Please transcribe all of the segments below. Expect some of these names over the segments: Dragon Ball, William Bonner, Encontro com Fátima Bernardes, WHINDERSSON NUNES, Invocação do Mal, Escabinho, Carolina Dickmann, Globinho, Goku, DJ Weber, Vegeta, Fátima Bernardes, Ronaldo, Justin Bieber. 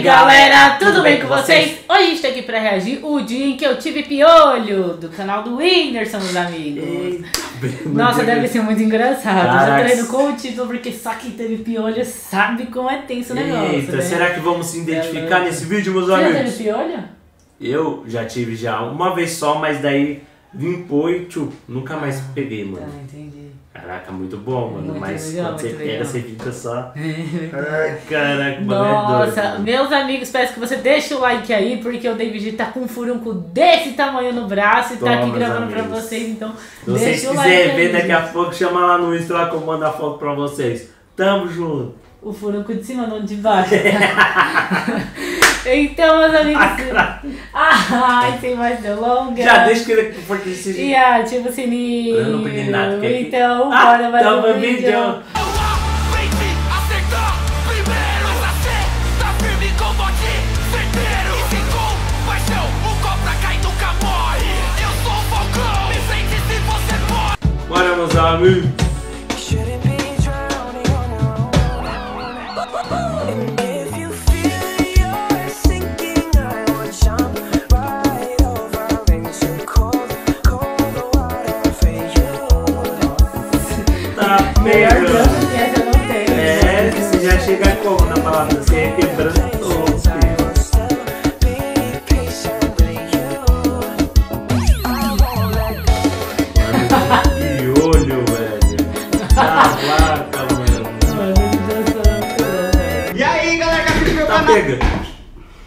aí, galera? Tudo bem com vocês? Hoje estou aqui para reagir o dia em que eu tive piolho, do canal do Whindersson, meus amigos. Eita, nossa, deve ser muito engraçado. Caraca. Já treino com o título, porque só quem teve piolho sabe como é tenso o negócio. Eita, né? Será que vamos se identificar nesse vídeo, meus amigos? Você já teve piolho? Eu já tive uma vez só, mas daí limpou e tchum, nunca mais peguei, mano. Tá, entendi. Caraca, muito bom, mano, muito mas legal, quando você pega, você fica só... Ai, caraca, nossa, é doido, meus amigos, peço que você deixe o like aí, porque o David tá com um furúnculo desse tamanho no braço e tá aqui gravando amigos. Pra vocês, então se deixa o like aí. Se vocês quiserem ver daqui a pouco, chama lá no Insta, que eu mando a foto pra vocês. Tamo junto. O furúnculo de cima, não de baixo. Então, meus amigos, sem mais delongas. Já deixa que for desse jeito. E ativa o sininho. Eu não pedi nada. Então, bora mais um vídeo. Bora, meus amigos. Chegar como na palavra, você é quebrando todo, filho. Que olho, velho. Caraca, mano. E aí, galera, que assiste meu canal.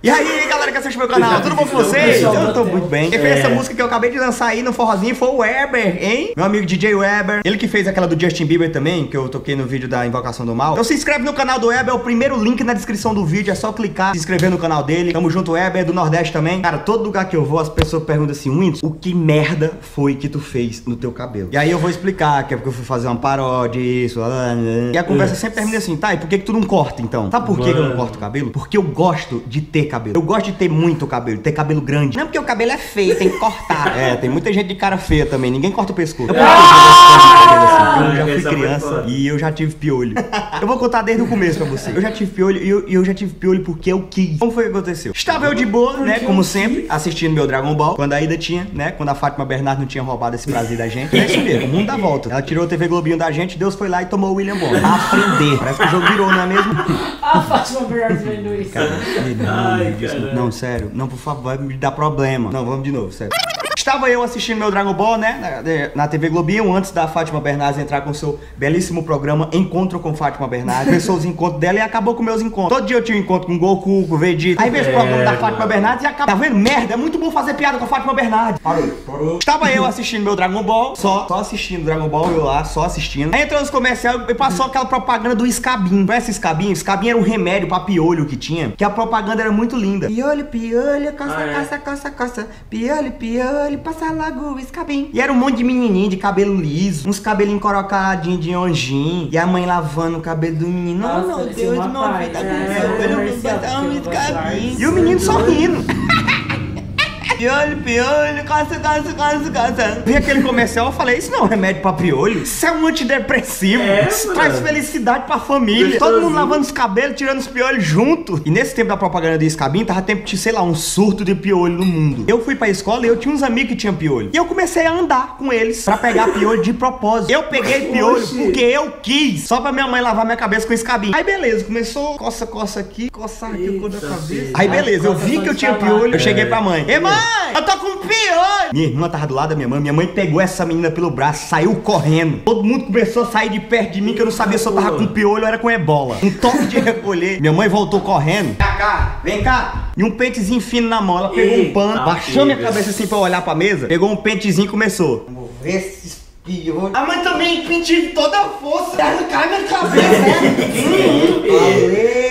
E aí, galera, que assiste meu canal. Tudo bom com vocês? Eu tô muito bem. Quem fez essa música que eu acabei de lançar aí no forrozinho foi o Weber, hein? Meu amigo DJ Weber. Ele que fez aquela do Justin Bieber também, que eu toquei no vídeo da Invocação do Mal. Então se inscreve no canal do Weber, é o primeiro link na descrição do vídeo. É só clicar, se inscrever no canal dele. Tamo junto, Weber, do Nordeste também. Cara, todo lugar que eu vou, as pessoas perguntam assim, Windows, o que merda foi que tu fez no teu cabelo? E aí eu vou explicar, que é porque eu fui fazer uma paródia, isso, e a conversa sempre termina assim, tá, e por que que tu não corta então? Sabe por que eu não corto o cabelo? Porque eu gosto de ter cabelo. Eu gosto de ter muito cabelo, ter cabelo grande. Não porque o cabelo é feio, tem que cortar. É, tem muita gente de cara feia também, ninguém corta o pescoço. Eu já fui criança e eu já tive piolho. Eu vou contar desde o começo pra você. Eu já tive piolho e eu já tive piolho porque eu quis. Como foi que aconteceu? Estava eu de boa, né, como sempre, assistindo meu Dragon Ball, quando a Ida tinha, né, quando a Fátima Bernardes não tinha roubado esse prazer da gente. É isso mesmo, o mundo dá volta. Ela tirou a TV Globinho da gente, Deus foi lá e tomou o William Bonner. Aprender. Parece que o jogo virou, não é mesmo? A Fátima Bernardes vendo isso. Ai, não, sério, não, por favor, vai me dar problema. Não, vamos de novo, sério. Estava eu assistindo meu Dragon Ball, né, na TV Globinho, antes da Fátima Bernardes entrar com seu belíssimo programa Encontro com Fátima Bernardes. Começou os encontros dela e acabou com meus encontros. Todo dia eu tinha um encontro com Goku, com Vegeta. Aí veio o programa da Fátima Bernardes e acabou. Tá vendo? Merda, é muito bom fazer piada com a Fátima Bernardes. Parou. Estava eu assistindo meu Dragon Ball, só assistindo Dragon Ball, eu lá, só assistindo. Aí entrou nos comerciais e passou aquela propaganda do Escabinho. Parece Escabinho? Escabinho era um remédio pra piolho que tinha, que a propaganda era muito linda. Piolho, piolho, coça, coça, coça, coça. Piolho, piolho. Passa logo o escabinho. E era um monte de menininho de cabelo liso, uns cabelinhos encorocadinhos de anjinho. E a mãe lavando o cabelo do menino. Nossa, não, Deus, meu filho, tá com escabinho. E o menino sorrindo. Piolho, piolho, coça, coça, coça, coça. Vi aquele comercial, eu falei, isso não é um remédio pra piolho. Isso é um antidepressivo. Isso traz felicidade pra família. Todo mundo lavando os cabelos, tirando os piolhos junto. E nesse tempo da propaganda do Escabinho, tava tempo de, sei lá, um surto de piolho no mundo. Eu fui pra escola e eu tinha uns amigos que tinham piolho. E eu comecei a andar com eles pra pegar piolho de propósito. Eu peguei piolho porque eu quis. Só pra minha mãe lavar minha cabeça com Escabinho. Aí beleza, começou coça, coça aqui, coça aqui, o couro da cabeça. Aí beleza, eu vi que eu tinha piolho, eu cheguei pra mãe. Ei, mãe! Eu tô com piolho! Minha irmã tava do lado da minha mãe pegou essa menina pelo braço, saiu correndo. Todo mundo começou a sair de perto de mim, que eu não sabia se eu tava com piolho ou era com ebola. Um toque de recolher. Minha mãe voltou correndo. Vem cá. E um pentezinho fino na mão, ela pegou um pano, baixou minha cabeça assim pra olhar pra mesa, pegou um pentezinho e começou. Vamos ver esses piolhos. A mãe também penteou toda a força. Cai minha cabeça, né?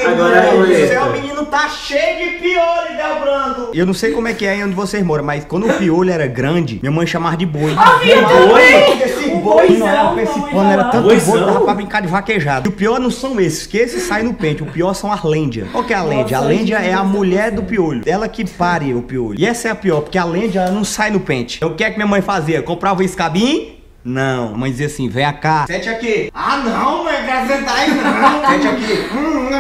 Agora o seu menino tá cheio de piolho, Delbrando. Eu não sei como é que é onde vocês moram, mas quando o piolho era grande, minha mãe chamava de boi. Ah, minha mãe! Esse boi não era pra esse pano, era tanto boi que dava pra brincar de vaquejado. E o pior não são esses, que esses saem no pente. O pior são as lendias. Qual que é a lendia? A lendia é a mulher do piolho. Ela que pare o piolho. E essa é a pior, porque a lendia não sai no pente. Então o que é que minha mãe fazia? Comprava o escabinho. Não, mãe dizia assim, vem cá. Sente aqui. Ah não, mãe, quero sentar aí não. Sente aqui.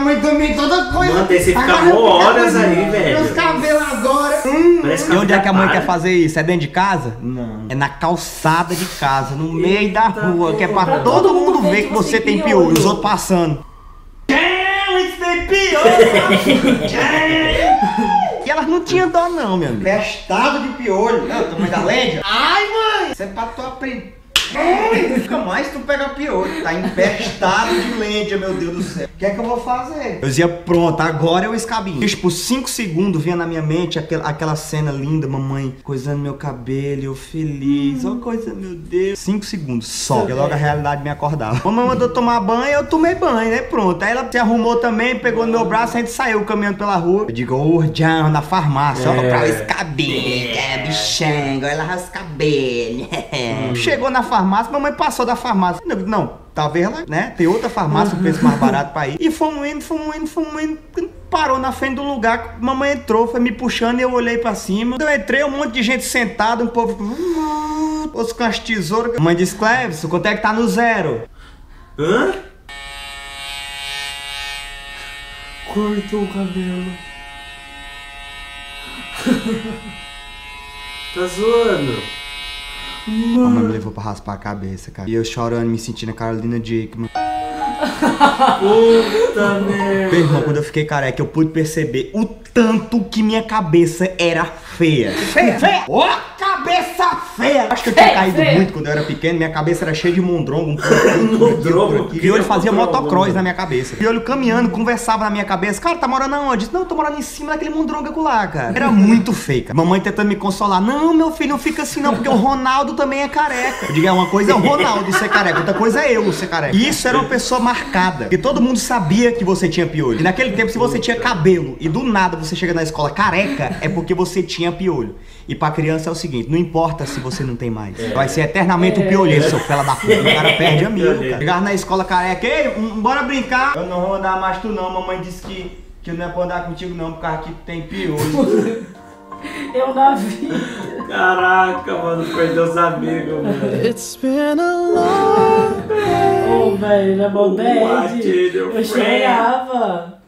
Mãe também, toda coisa. Mano, esse fica boas horas aí, velho. Meus cabelos agora. E onde é que a mãe quer fazer isso? É dentro de casa? Não. É na calçada de casa, no meio da rua, que é pra todo mundo ver que você tem piolho, os outros passando. E elas não tinham dó não, meu amigo. Pestado de piolho. Não, tamanho da lenda. Ai, mãe. Isso é pra tu aprender. Nunca mais tu pega piolho. Tá empestado de lente, meu Deus do céu. O que é que eu vou fazer? Eu dizia, pronto, agora é o escabinho. Tipo, 5 segundos vinha na minha mente aquela cena linda, mamãe coisando meu cabelo, eu feliz. Ó, coisa, meu Deus. 5 segundos só. Porque logo a realidade me acordava. Mamãe mandou tomar banho, eu tomei banho, né? Pronto. Aí ela se arrumou também, pegou no meu braço, a gente saiu caminhando pela rua. Eu digo, ô, John, na farmácia, ó, pra o escabinho, é bichão, ela rasca cabelo. Chegou na farmácia. Mamãe passou da farmácia. Não, talvez lá, né? Tem outra farmácia, um preço mais barato pra ir. E fomos indo. Parou na frente do lugar. Mamãe entrou, foi me puxando e eu olhei pra cima. Eu entrei, um monte de gente sentada, um povo. Os com as tesouras. Mãe disse, Cleves, quanto é que tá no zero? Hã? Cortou o cabelo. Tá zoando? Mano. A mãe me levou pra raspar a cabeça, cara. E eu chorando, me sentindo a Carolina Dickmann. Puta merda. Meu irmão, quando eu fiquei careca, eu pude perceber o tanto que minha cabeça era feia. Feia? Ó, cabeça feia! Acho que eu tinha caído muito quando eu era pequeno. Minha cabeça era cheia de mondrongo. Mondrongo? Piolho fazia motocross na minha cabeça. Piolho caminhando, conversava na minha cabeça. Cara, tá morando aonde? Não, tô morando em cima daquele mondrongo lá, cara. Era muito feio, cara. Mamãe tentando me consolar. Não, meu filho, não fica assim não, porque o Ronaldo também é careca. Eu digo, uma coisa é o Ronaldo ser careca, outra coisa é eu ser careca. E isso era uma pessoa marcada, porque todo mundo sabia que você tinha piolho. E naquele tempo, se você tinha cabelo e do nada você chega na escola careca, é porque você tinha piolho. E pra criança é o seguinte, não importa se você não tem mais, vai ser eternamente o piolheiro, seu fela da puta. O cara perde amigo, cara. Chegar na escola careca, ei, bora brincar. Eu não vou andar mais tu não, mamãe disse que eu não é pra andar contigo não, por causa que tu tem piolho. Eu na vida. Caraca, mano, perdeu os amigos, mano. It's been a long day. Oh, velho, na maldade, eu chorava.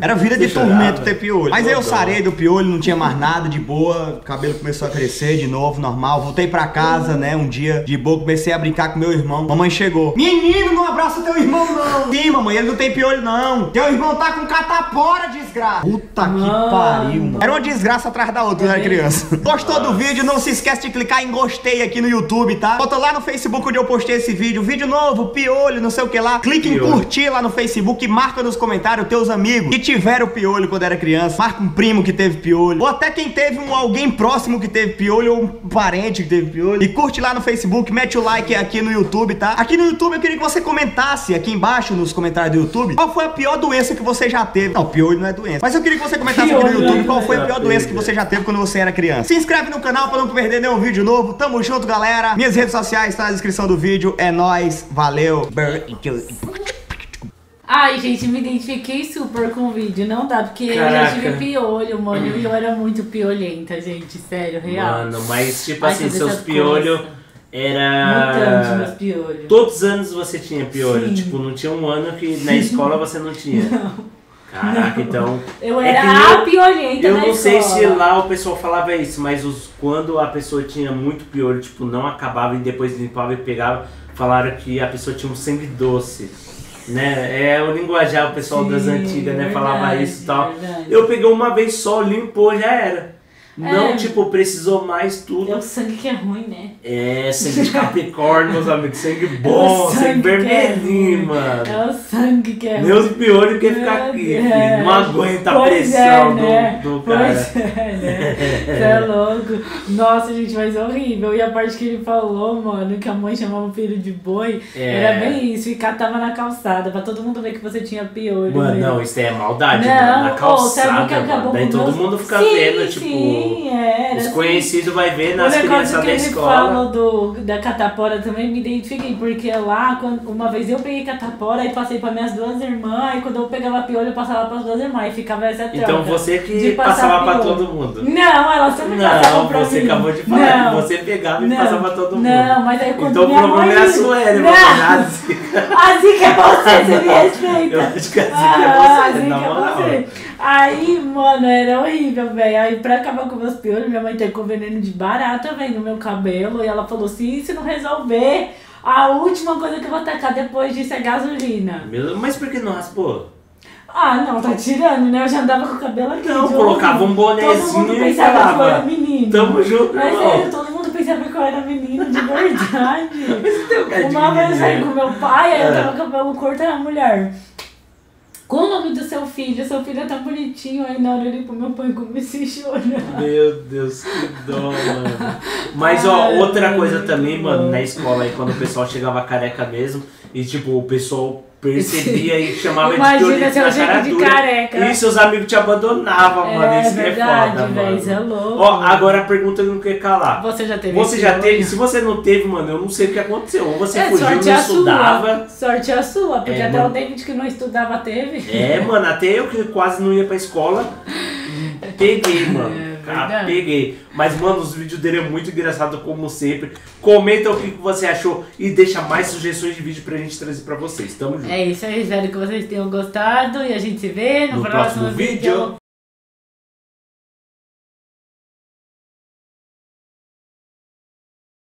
Era vida de tormento ter piolho. Mas aí eu sarei do piolho, não tinha mais nada, de boa. O cabelo começou a crescer de novo, normal. Voltei pra casa, né, um dia de boa. Comecei a brincar com meu irmão. Mamãe chegou. Menino, não abraça teu irmão não. Sim, mamãe, ele não tem piolho não. Teu irmão tá com catapora, desgraça. Puta que pariu, mano. Era uma desgraça atrás da outra, quando era criança. Gostou do vídeo? Não se esquece de clicar em gostei aqui no YouTube, tá? Bota lá no Facebook onde eu postei esse vídeo. Vídeo novo, piolho, não sei o que lá. Clique em curtir lá no Facebook, marca nos comentários teus amigos que tiveram piolho quando era criança. Marca um primo que teve piolho, ou até quem teve alguém próximo que teve piolho, ou um parente que teve piolho. E curte lá no Facebook, mete o like aqui no YouTube, tá? Aqui no YouTube eu queria que você comentasse aqui embaixo nos comentários do YouTube qual foi a pior doença que você já teve. Não, piolho não é doença. Mas eu queria que você comentasse aqui no YouTube qual foi a pior doença que você já teve quando você era criança. Se inscreve no canal pra não perder nenhum vídeo novo. Tamo junto, galera. Minhas redes sociais estão na descrição do vídeo. É nóis. Valeu. Ai, gente, me identifiquei super com o vídeo. Não dá, porque caraca, eu já tive piolho, mano. E eu era muito piolhenta, gente. Sério, real. Mano, mas tipo assim, seus piolhos era... Mutante, piolho. Todos os anos você tinha piolho. Sim. Tipo, não tinha um ano que na escola você não tinha. Não. Caraca, não. Então... Eu era a piolhenta na escola. Eu não sei se lá o pessoal falava isso, mas quando a pessoa tinha muito piolho, tipo, não acabava e depois limpava e pegava, falaram que a pessoa tinha um sangue doce, né? É o linguajar, o pessoal das antigas, né? Verdade, falava isso e tal. Verdade. Eu peguei uma vez só, limpou, já era. Não, tipo, precisou mais tudo. É o sangue que é ruim, né? É, sangue de Capricórnio, meus amigos. Sangue bom, sangue vermelhinho, mano. É o sangue que é ruim. Meus piolhos querem ficar aqui, filho. Não aguenta a pressão do cara. Pois é, né? Você é louco. Nossa, gente, mas é horrível. E a parte que ele falou, mano, que a mãe chamava o filho de boi, era bem isso. E catava na calçada, pra todo mundo ver que você tinha piolho. Mano, não, isso é maldade, mano. Na calçada, mano. Daí todo mundo fica vendo, tipo... era, os conhecidos assim, vai ver nas crianças da escola. O negócio que ele falou da catapora também me identifiquei, porque lá, quando, uma vez eu peguei catapora e passei para minhas duas irmãs, e quando eu pegava piolho eu passava para as duas irmãs e ficava essa troca. Então você que passava para todo mundo. Não, ela sempre passava para mim. Não, você acabou de falar, você pegava e passava para todo mundo. Não, mas aí quando então minha mãe... Então o problema é a Sueli, mas não é a Zica. A Zica é você, você me respeita. Eu acho que a Zica é você, na moral. Aí, mano, era horrível, velho. Aí pra acabar com meus piolhos, minha mãe teve com veneno de barata, velho, no meu cabelo. E ela falou assim, se não resolver, a última coisa que eu vou tacar depois disso é gasolina. Mas por que não raspou? Ah, não, tá tirando, né? Eu já andava com o cabelo aqui. Não, colocava um bonezinho. Todo mundo pensava e que eu era menino. Tamo junto, mas sério, todo mundo pensava que eu era menino, de verdade. Uma vez eu saí com meu pai, aí eu tava com o cabelo curto, era mulher. Qual o nome do seu filho? Seu filho é tão bonitinho. Aí na hora ele pôr meu pão e comecei a chorar. Meu Deus, que dó, mano. Mas ó, outra coisa também, mano, na escola aí, quando o pessoal chegava careca mesmo, e tipo, o pessoal percebia e chamava de teoria de careca. E seus amigos te abandonavam, mano. Isso verdade, é foda, mano. Isso é louco. Ó, agora a pergunta que eu não quero calar. Você já teve? Você já teve? Se você não teve, mano, eu não sei o que aconteceu. Ou você fugiu, não estudava. Sorte a sua, porque até o David que não estudava teve. É, mano, até eu que quase não ia pra escola, peguei, mano. Ah, peguei. Mas, mano, os vídeos dele é muito engraçado, como sempre. Comenta o que você achou e deixa mais sugestões de vídeo pra gente trazer pra vocês. Tamo junto. É isso aí, espero que vocês tenham gostado e a gente se vê no próximo vídeo.